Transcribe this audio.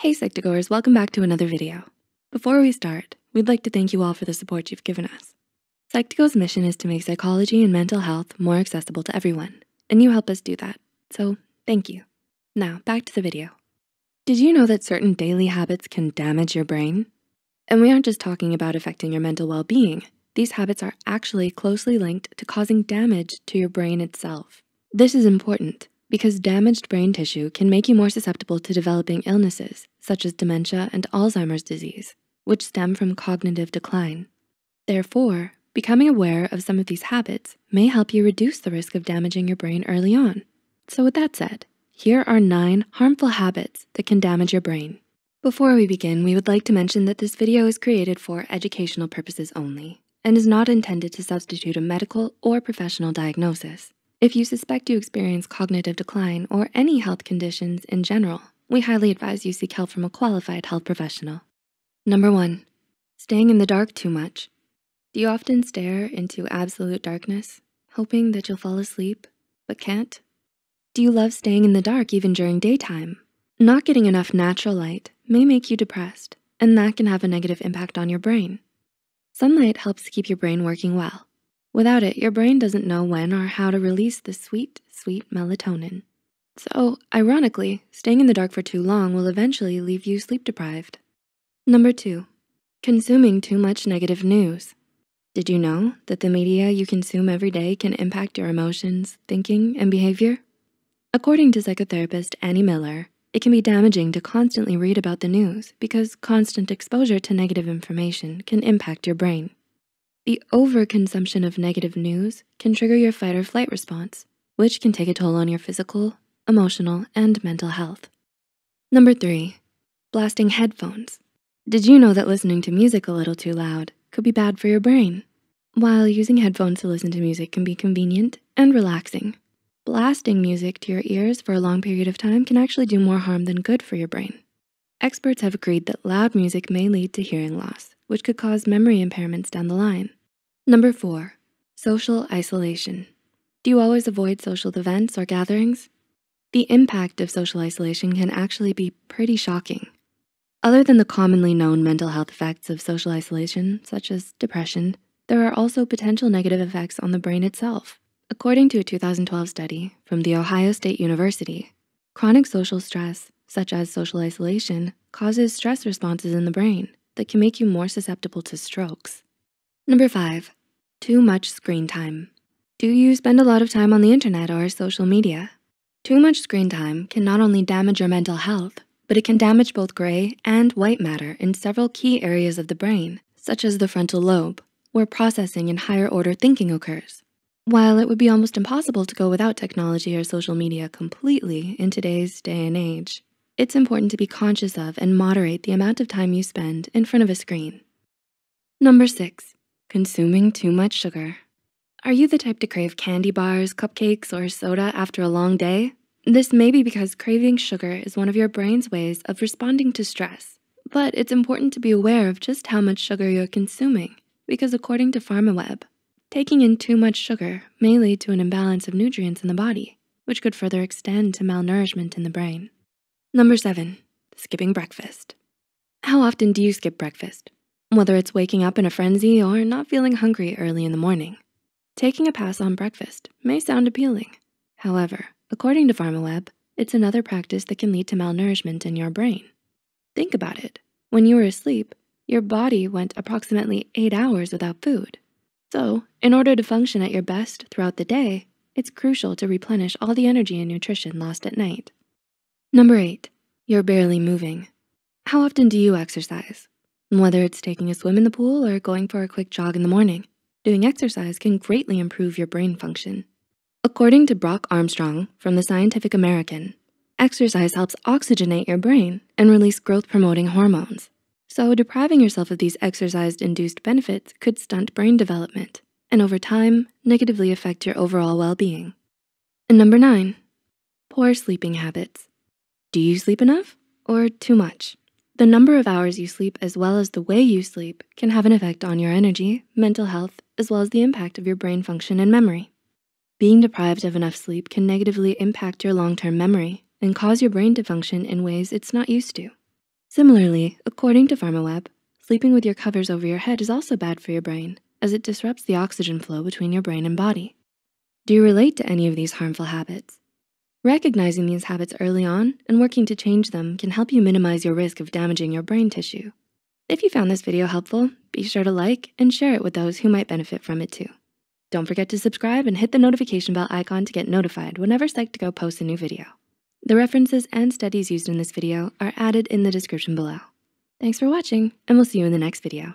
Hey Psych2Goers, welcome back to another video. Before we start, we'd like to thank you all for the support you've given us. Psych2Go's mission is to make psychology and mental health more accessible to everyone, and you help us do that, so thank you. Now, back to the video. Did you know that certain daily habits can damage your brain? And we aren't just talking about affecting your mental well-being. These habits are actually closely linked to causing damage to your brain itself. This is important, because damaged brain tissue can make you more susceptible to developing illnesses such as dementia and Alzheimer's disease, which stem from cognitive decline. Therefore, becoming aware of some of these habits may help you reduce the risk of damaging your brain early on. So with that said, here are 9 harmful habits that can damage your brain. Before we begin, we would like to mention that this video is created for educational purposes only and is not intended to substitute a medical or professional diagnosis. If you suspect you experience cognitive decline or any health conditions in general, we highly advise you seek help from a qualified health professional. Number 1, staying in the dark too much. Do you often stare into absolute darkness, hoping that you'll fall asleep, but can't? Do you love staying in the dark even during daytime? Not getting enough natural light may make you depressed, and that can have a negative impact on your brain. Sunlight helps keep your brain working well. Without it, your brain doesn't know when or how to release the sweet, sweet melatonin. So, ironically, staying in the dark for too long will eventually leave you sleep deprived. Number 2, consuming too much negative news. Did you know that the media you consume every day can impact your emotions, thinking, and behavior? According to psychotherapist Annie Miller, it can be damaging to constantly read about the news because constant exposure to negative information can impact your brain. The overconsumption of negative news can trigger your fight or flight response, which can take a toll on your physical, emotional, and mental health. Number 3, blasting headphones. Did you know that listening to music a little too loud could be bad for your brain? While using headphones to listen to music can be convenient and relaxing, blasting music to your ears for a long period of time can actually do more harm than good for your brain. Experts have agreed that loud music may lead to hearing loss, which could cause memory impairments down the line. Number 4, social isolation. Do you always avoid social events or gatherings? The impact of social isolation can actually be pretty shocking. Other than the commonly known mental health effects of social isolation, such as depression, there are also potential negative effects on the brain itself. According to a 2012 study from the Ohio State University, chronic social stress, such as social isolation, causes stress responses in the brain that can make you more susceptible to strokes. Number 5, too much screen time. Do you spend a lot of time on the internet or social media? Too much screen time can not only damage your mental health, but it can damage both gray and white matter in several key areas of the brain, such as the frontal lobe, where processing and higher order thinking occurs. While it would be almost impossible to go without technology or social media completely in today's day and age, it's important to be conscious of and moderate the amount of time you spend in front of a screen. Number 6, consuming too much sugar. Are you the type to crave candy bars, cupcakes, or soda after a long day? This may be because craving sugar is one of your brain's ways of responding to stress, but it's important to be aware of just how much sugar you're consuming, because according to PharmaWeb, taking in too much sugar may lead to an imbalance of nutrients in the body, which could further extend to malnourishment in the brain. Number 7, skipping breakfast. How often do you skip breakfast? Whether it's waking up in a frenzy or not feeling hungry early in the morning, taking a pass on breakfast may sound appealing. However, according to PharmaWeb, it's another practice that can lead to malnourishment in your brain. Think about it. When you were asleep, your body went approximately 8 hours without food. So, in order to function at your best throughout the day, it's crucial to replenish all the energy and nutrition lost at night. Number 8, you're barely moving. How often do you exercise? Whether it's taking a swim in the pool or going for a quick jog in the morning, doing exercise can greatly improve your brain function. According to Brock Armstrong from the Scientific American, exercise helps oxygenate your brain and release growth-promoting hormones. So depriving yourself of these exercise-induced benefits could stunt brain development and over time, negatively affect your overall well-being. And Number 9, poor sleeping habits. Do you sleep enough or too much? The number of hours you sleep as well as the way you sleep can have an effect on your energy, mental health, as well as the impact of your brain function and memory. Being deprived of enough sleep can negatively impact your long-term memory and cause your brain to function in ways it's not used to. Similarly, according to PharmaWeb, sleeping with your covers over your head is also bad for your brain, as it disrupts the oxygen flow between your brain and body. Do you relate to any of these harmful habits? Recognizing these habits early on and working to change them can help you minimize your risk of damaging your brain tissue. If you found this video helpful, be sure to like and share it with those who might benefit from it too. Don't forget to subscribe and hit the notification bell icon to get notified whenever Psych2Go posts a new video. The references and studies used in this video are added in the description below. Thanks for watching, and we'll see you in the next video.